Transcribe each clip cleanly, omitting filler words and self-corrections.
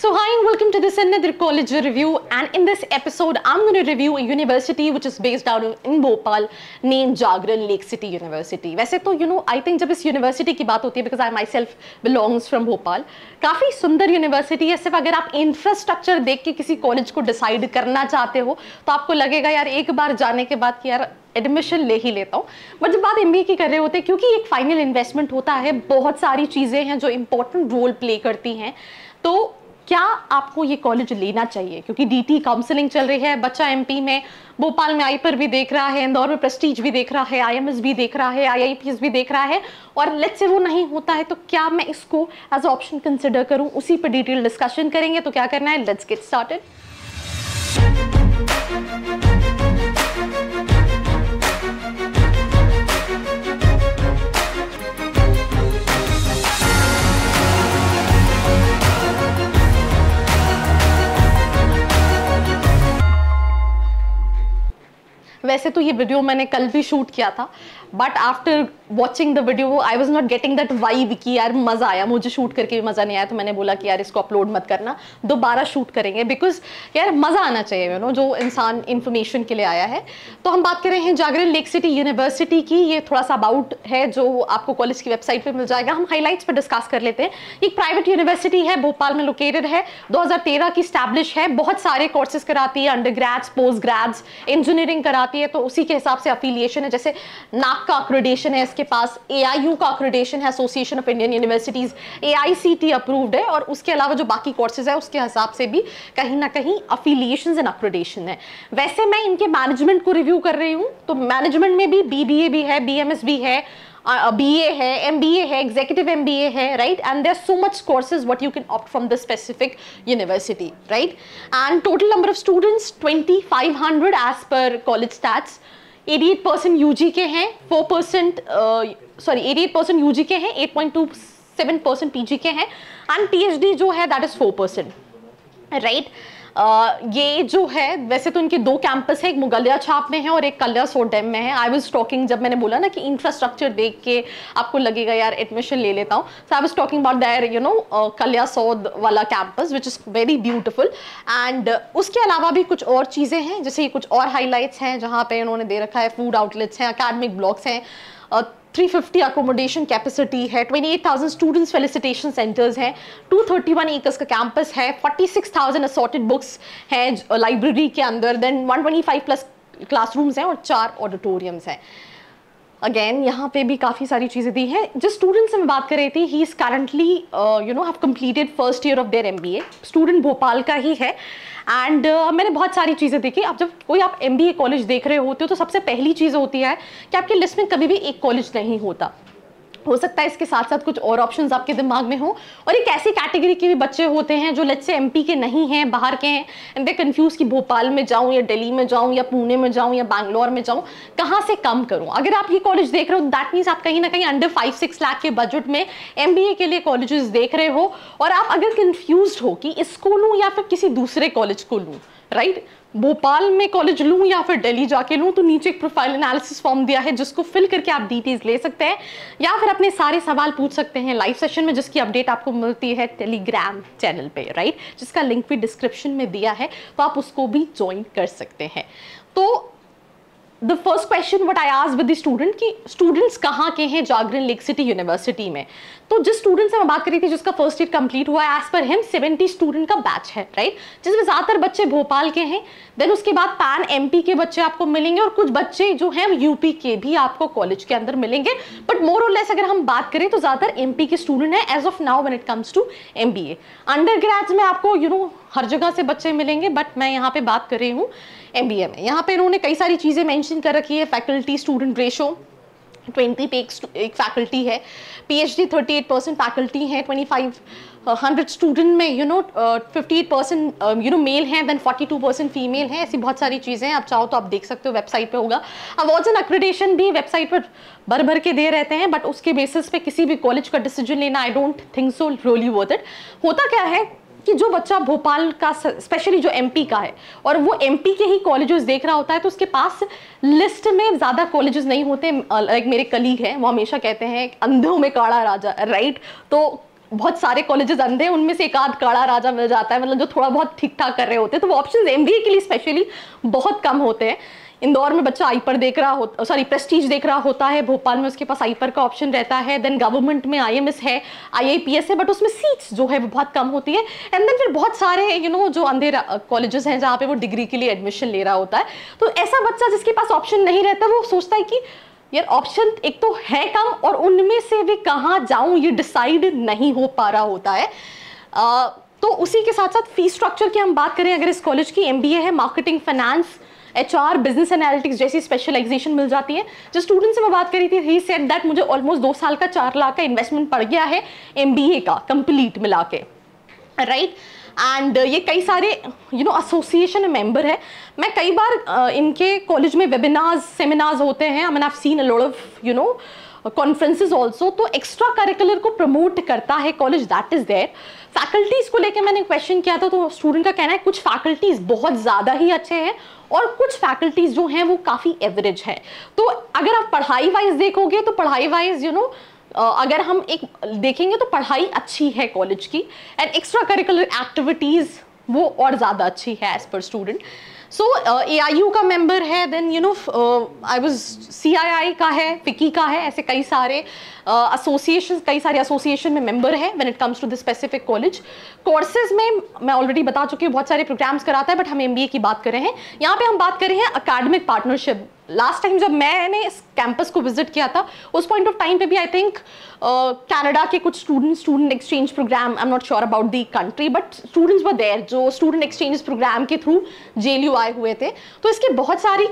So hi and welcome to this another college review, and in this episode I'm going to review a university which is based out in Bhopal named Jagran Lakecity University. वैसे तो I think जब इस university की बात होती है, because I myself belongs from Bhopal, काफ़ी सुंदर university है. सिर्फ अगर आप infrastructure देख के किसी college को decide करना चाहते हो तो आपको लगेगा यार एक बार जाने के बाद कि यार एडमिशन ले ही लेता हूँ. बट जब बात MBA की कर रहे होते हैं, क्योंकि एक फाइनल इन्वेस्टमेंट होता है, बहुत सारी चीज़ें हैं जो इम्पोर्टेंट रोल प्ले करती हैं, तो क्या आपको ये कॉलेज लेना चाहिए? क्योंकि DT काउंसलिंग चल रही है, बच्चा MP में, भोपाल में IPER भी देख रहा है, इंदौर में प्रेस्टीज भी देख रहा है, IMS भी देख रहा है, IIPS भी देख रहा है, और लेट्स से वो नहीं होता है तो क्या मैं इसको एज ऑप्शन कंसिडर करूँ? उसी पर डिटेल डिस्कशन करेंगे. तो क्या करना है, लेट्स गेट स्टार्टेड. वैसे तो ये वीडियो मैंने कल भी शूट किया था, but after watching the video I was not getting that vibe कि यार मज़ा आया. मुझे शूट करके भी मज़ा नहीं आया, तो मैंने बोला कि यार इसको अपलोड मत करना, दोबारा शूट करेंगे, बिकॉज यार मज़ा आना चाहिए जो इंसान इन्फॉर्मेशन के लिए आया है. तो हम बात कर रहे हैं जागरण लेकसिटी यूनिवर्सिटी की. ये थोड़ा सा अबाउट है जो आपको कॉलेज की वेबसाइट पर मिल जाएगा, हम हाईलाइट्स पर डिस्कस कर लेते हैं. एक प्राइवेट यूनिवर्सिटी है, भोपाल में लोकेटेड है, 2013 की स्टैब्लिश है. बहुत सारे कोर्सेज कराती है, under grades, post grades, engineering कराती है, तो उसी के हिसाब से अफिलिएशन है. जैसे नाक का अक्रेडिटेशन है, इसके पास AIU का अक्रेडिटेशन है, association of Indian universities, AICT approved है, और उसके अलावा जो बाकी कोर्सेज है उसके हिसाब से भी कहीं ना कहीं अफिलिएशंस एंड अक्रेडिटेशन है. वैसे मैं इनके मैनेजमेंट को रिव्यू कर रही हूं, तो मैनेजमेंट में भी BBA भी है, BMS भी है, BA है, MBA है, एग्जीक्यूटिव MBA है, right. And there so much courses what you can opt from the specific university, right. And total number of students 2500 as per college stats. 88% UG के हैं, 88% UG के हैं, 8.27% PG के हैं, and PhD जो है that is 4%, right. ये जो है, वैसे तो इनके 2 कैंपस हैं, एक मुगलिया छाप में है और एक कलिया सोडेम में है. आई वॉज टॉकिंग, जब मैंने बोला ना कि इंफ्रास्ट्रक्चर देख के आपको लगेगा यार एडमिशन ले लेता हूँ, so I was talking about their Kaliasot वाला campus which is very beautiful. And उसके अलावा भी कुछ और चीज़ें हैं, जैसे ये कुछ और हाईलाइट्स हैं जहाँ पर इन्होंने दे रखा है. फूड आउटलेट्स हैं, अकेडमिक ब्लॉक्स हैं, 350 अकोमोडेशन कैपेसिटी है, 28,000 स्टूडेंट्स फेलिसिटेशन सेंटर्स हैं, 231 एकर्स का कैंपस है, 46,000 असॉर्टेड बुक्स हैं लाइब्रेरी के अंदर, देन 125 प्लस क्लासरूम्स हैं और 4 ऑडिटोरियम्स हैं. अगेन यहाँ पे भी काफ़ी सारी चीज़ें दी हैं. जिस स्टूडेंट से मैं बात कर रही थी, he is currently have completed first year of their MBA. Student Bhopal का ही है. एंड मैंने बहुत सारी चीज़ें देखी. अब जब कोई आप MBA कॉलेज देख रहे होते हो तो सबसे पहली चीज़ होती है कि आपकी लिस्ट में कभी भी एक कॉलेज नहीं होता. हो सकता है इसके साथ साथ कुछ और ऑप्शंस आपके दिमाग में हो, और एक ऐसी कैटेगरी के भी बच्चे होते हैं जो लेट्स से MP के नहीं हैं, बाहर के हैं, एंड दे कंफ्यूज कि भोपाल में जाऊं या दिल्ली में जाऊं या पुणे में जाऊं या बैंगलोर में जाऊं, कहां से कम करूं. अगर आप ये कॉलेज देख रहे हो दैट मीन्स आप कहीं ना कहीं अंडर 5-6 लाख के बजट में MBA के लिए कॉलेजेस देख रहे हो, और आप अगर कंफ्यूज हो कि इसको लूँ या फिर किसी दूसरे कॉलेज को लूँ, राइट, भोपाल में कॉलेज लूँ या फिर दिल्ली जाके लूँ, तो नीचे एक प्रोफाइल एनालिसिस फॉर्म दिया है जिसको फिल करके आप डिटेल्स ले सकते हैं, या फिर अपने सारे सवाल पूछ सकते हैं लाइव सेशन में, जिसकी अपडेट आपको मिलती है टेलीग्राम चैनल पे, राइट, जिसका लिंक भी डिस्क्रिप्शन में दिया है, तो आप उसको भी ज्वाइन कर सकते हैं. तो the first question what I asked with the student कि स्टूडेंट्स कहाँ के हैं जागरण लेकसिटी यूनिवर्सिटी में. तो जिस स्टूडेंट से मैं बात कर रही थी जिसका फर्स्ट ईयर कंप्लीट हुआ है, एज पर हिम 70 स्टूडेंट का बैच है, राइट, जिसमें ज़्यादातर बच्चे भोपाल के हैं. देन उसके बाद पैन MP के बच्चे आपको मिलेंगे, और कुछ बच्चे जो हैं UP के भी आपको कॉलेज के अंदर मिलेंगे, बट मोर और लेस अगर हम बात करें तो ज़्यादातर MP के स्टूडेंट हैं as of now when it comes to MBA. Undergrads में आपको हर जगह से बच्चे मिलेंगे, बट मैं यहाँ पर बात कर रही हूँ MBA में. यहाँ पे इन्होंने कई सारी चीज़ें मेंशन कर रखी है. फैकल्टी स्टूडेंट रेशो 20 पे एक फैकल्टी है, PhD 38% फैकल्टी है, 2500 स्टूडेंट में 58% मेल हैं, देन 42% फीमेल हैं. ऐसी बहुत सारी चीज़ें हैं, आप चाहो तो आप देख सकते हो, वेबसाइट पे होगा. अवार्ड्स एंड अक्रेडिटेशन भी वेबसाइट पर भर भर के दे रहते हैं, बट उसके बेसिस पे किसी भी कॉलेज का डिसीजन लेना I don't think so really worth it. होता क्या है कि जो बच्चा भोपाल का, स्पेशली जो MP का है, और वो MP के ही कॉलेजेस देख रहा होता है, तो उसके पास लिस्ट में ज़्यादा कॉलेजेस नहीं होते. लाइक मेरे कलीग हैं, वो हमेशा कहते हैं अंधों में काड़ा राजा, राइट, तो बहुत सारे कॉलेजेस अंधे हैं, उनमें से एक आध काड़ा राजा मिल जाता है, मतलब जो थोड़ा बहुत ठीक ठाक कर रहे होते हैं, तो वो ऑप्शंस एमबीए के लिए स्पेशली बहुत कम होते हैं। इंदौर में बच्चा आईपर देख रहा होता, सॉरी प्रेस्टीज देख रहा होता है, भोपाल में उसके पास आईपर का ऑप्शन रहता है, देन गवर्नमेंट में आईएमएस है, आईआईपीएस है, बट उसमें सीट्स जो है वो बहुत कम होती है। एंड देन फिर बहुत सारे यू नो जो अंधे कॉलेजेस हैं जहाँ पे वो डिग्री के लिए एडमिशन ले रहा होता है। तो ऐसा बच्चा जिसके पास ऑप्शन नहीं रहता वो सोचता है कि यार ऑप्शन एक तो है कम और उनमें से भी कहाँ जाऊँ ये डिसाइड नहीं हो पा रहा होता है। तो उसी के साथ साथ फीस स्ट्रक्चर की हम बात करें अगर इस कॉलेज की, एमबीए है, marketing, finance, HR, business analytics जैसी स्पेशलाइजेशन मिल जाती है। जो स्टूडेंट से मैं बात करी थी ही सेड दैट मुझे ऑलमोस्ट 2 साल का 4 लाख का इन्वेस्टमेंट पड़ गया है MBA का कंप्लीट मिला के, राइट। एंड ये कई सारे यू नो एसोसिएशन मेंबर है। मैं कई बार इनके कॉलेज में वेबिनार्स सेमिनार्स होते हैं, I have seen a lot of you know conferences also. तो एक्स्ट्रा करिकुलर को प्रमोट करता है college, that is there. Faculties को लेकर मैंने क्वेश्चन किया था तो स्टूडेंट का कहना है कुछ फैकल्टीज़ बहुत ज़्यादा ही अच्छे हैं और कुछ फैकल्टीज़ जो हैं वो काफ़ी एवरेज हैं। तो अगर आप पढ़ाई वाइज देखोगे तो पढ़ाई वाइज यू नो अगर हम एक देखेंगे तो पढ़ाई अच्छी है कॉलेज की, एंड एक्स्ट्रा करिकुलर एक्टिविटीज़ वो और ज़्यादा अच्छी है as per student. So AIU का मेंबर है, देन यू नो CII का है, फिकी का है, ऐसे कई सारे एसोसिएशन में मेंबर है when it comes to this specific college. Courses में मैं ऑलरेडी बता चुकी हूँ बहुत सारे प्रोग्राम्स कराता है, बट हम MBA की बात कर रहे हैं। यहाँ पे हम बात कर रहे हैं अकेडमिक पार्टनरशिप। लास्ट टाइम जब मैंने इस कैंपस को विजिट किया था उस पॉइंट ऑफ टाइम पे भी आई थिंक कनाडा के कुछ student exchange program, I am not sure about the country, but students were there जो स्टूडेंट एक्सचेंज प्रोग्राम के थ्रू JLU आए हुए थे। तो इसके बहुत सारी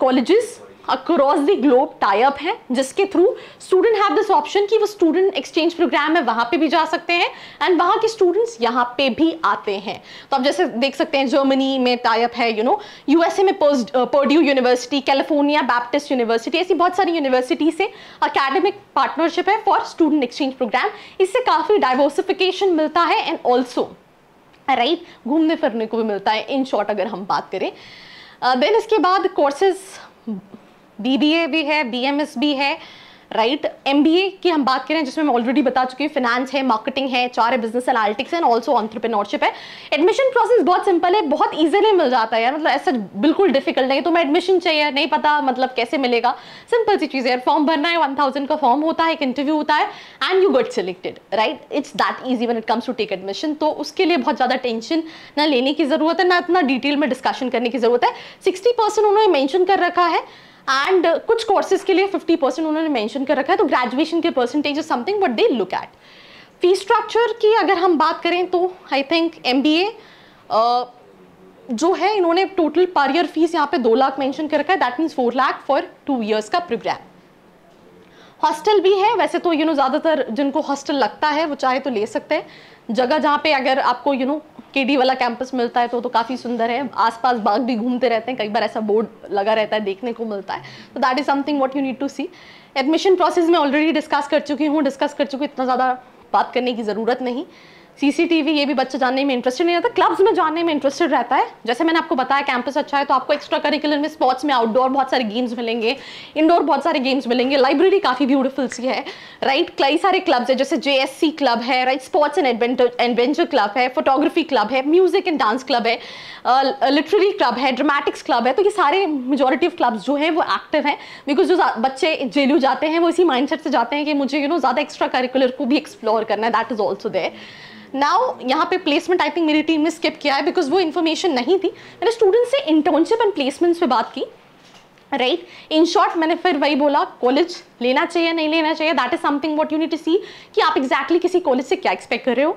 colleges across the globe tie up हैं जिसके through student have this option कि वो स्टूडेंट एक्सचेंज प्रोग्राम है वहाँ पे भी जा सकते हैं, एंड वहाँ के स्टूडेंट्स यहाँ पे भी आते हैं। तो आप जैसे देख सकते हैं जर्मनी में टाई अप है, यू नो USA में Purdue university, California Baptist university, ऐसी बहुत सारी यूनिवर्सिटी से अकेडमिक पार्टनरशिप है फॉर स्टूडेंट एक्सचेंज प्रोग्राम। इससे काफ़ी डाइवर्सिफिकेशन मिलता है एंड ऑल्सो राइट घूमने फिरने को भी मिलता है इन शॉर्ट अगर हम बात करें। देन इसके बाद कोर्सेज BBA भी है, BMS भी है, राइट। MBA की हम बात करें जिसमें मैं ऑलरेडी बता चुकी हूँ फाइनेंस है, मार्केटिंग है, HR है, business analytics and also entrepreneurship है। एडमिशन प्रोसेस बहुत सिंपल है, बहुत ईजिली मिल जाता है यार, मतलब ऐसा बिल्कुल डिफिकल्ट नहीं। तो मैं एडमिशन चाहिए नहीं पता मतलब कैसे मिलेगा, सिंपल सी चीज़ है, फॉर्म भरना है, 1000 का फॉर्म होता है, एक इंटरव्यू होता है and you get selected, right. It's that easy when it comes to take admission. तो उसके लिए बहुत ज़्यादा टेंशन ना लेने की ज़रूरत है, ना इतना डिटेल में डिस्कशन करने की ज़रूरत है। 60% उन्होंने मैंशन कर रखा है एंड कुछ कोर्सेज के लिए 50% उन्होंने मेंशन कर रखा है। तो ग्रेजुएशन के percentage is something what they look at. Fees structure की अगर हम बात करें तो आई थिंक MBA जो है इन्होंने टोटल पर ईयर फीस यहाँ पे 2 लाख मेंशन कर रखा है, that means 4 lakh for 2 years का प्रोग्राम। हॉस्टल भी है, वैसे तो यू नो ज़्यादातर जिनको हॉस्टल लगता है वो चाहे तो ले सकते हैं। जगह जहाँ पे अगर आपको यू नो KD वाला कैंपस मिलता है तो काफ़ी सुंदर है, आसपास बाग भी घूमते रहते हैं, कई बार ऐसा बोर्ड लगा रहता है देखने को मिलता है। तो that is something what you need to see. Admission process में ऑलरेडी डिस्कस कर चुकी हूँ, इतना ज़्यादा बात करने की ज़रूरत नहीं। CCTV ये भी बच्चा जानने में इंटरेस्टेड नहीं रहता, क्लब्स में जानने में इंटरेस्टेड रहता है। जैसे मैंने आपको बताया कैंपस अच्छा है तो आपको एक्स्ट्रा करिकुलर में स्पोर्ट्स में आउटडोर बहुत सारे गेम्स मिलेंगे, इंडोर बहुत सारे गेम्स मिलेंगे। लाइब्रेरी काफ़ी ब्यूटीफुल सी है, राइट। कई सारे क्लब्स है जैसे JSC क्लब है, right, sports and adventure club है, फोटोग्राफी क्लब है, म्यूजिक एंड डांस क्लब है, लिटरेरी क्लब है, ड्रामेटिक्स क्लब है। तो ये सारे मेजोरिटी ऑफ क्लब्स जो है वो एक्टिव हैं, बिकॉज जो बच्चे JLU जाते हैं वो इसी माइंडसेट से जाते हैं कि मुझे यू नो ज़्यादा एक्स्ट्रा करिकुलर को भी एक्सप्लोर करना है, that is also there. Now यहाँ पे प्लेसमेंट आई थिंक मेरी टीम ने स्किप किया है बिकॉज वो इन्फॉर्मेशन नहीं थी। मैंने स्टूडेंट्स से इंटर्नशिप एंड प्लेसमेंट्स पे बात की, राइट। इन शॉर्ट मैंने फिर वही बोला कॉलेज लेना चाहिए नहीं लेना चाहिए, that is something what you need to see कि आप एग्जैक्टली किसी कॉलेज से क्या एक्सपेक्ट कर रहे हो।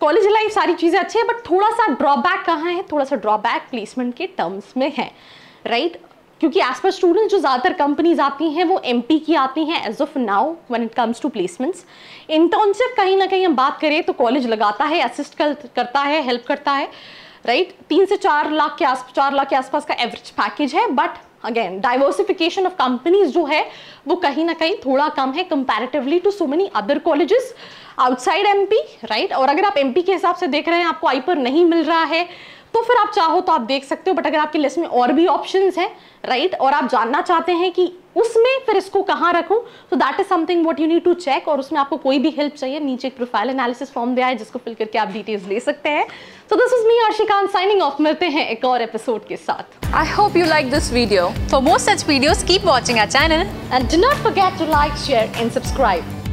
कॉलेज लाइफ सारी चीज़ें अच्छी है, बट थोड़ा सा ड्रॉबैक कहाँ है, थोड़ा सा ड्रॉबैक प्लेसमेंट के टर्म्स में है, राइट। क्योंकि एज पर स्टूडेंट जो ज़्यादातर कंपनीज आती हैं वो MP की आती हैं as of now when it comes to placements. Internship कहीं ना कहीं हम बात करें तो कॉलेज लगाता है, असिस्ट करता है, हेल्प करता है, राइट। 3 से 4 लाख के आस 4 लाख के आसपास का एवरेज पैकेज है, but again diversification of companies जो है वो कहीं ना कहीं थोड़ा कम है comparatively to so many other colleges. Outside MP, right. और अगर आप एमपी के हिसाब से देख रहे हैं, आपको आई पर नहीं मिल रहा है तो फिर आप चाहो तो आप देख सकते हो, बट अगर आपकी लिस्ट में और भी ऑप्शंस हैं, राइट, और आप जानना चाहते हैं कि उसमें फिर इसको कहाँ रखूं, तो that is something what you need to check. और उसमें आपको कोई भी हेल्प चाहिए, नीचे एक प्रोफाइल एनालिसिस फॉर्म दिया है जिसको फिल करके आप डिटेल्स ले सकते हैं। So this is me Arshi Khan signing off, मिलते हैं एक और एपिसोड के साथ। I hope you like this video. For more such videos keep watching our channel and do not forget to like, share and subscribe.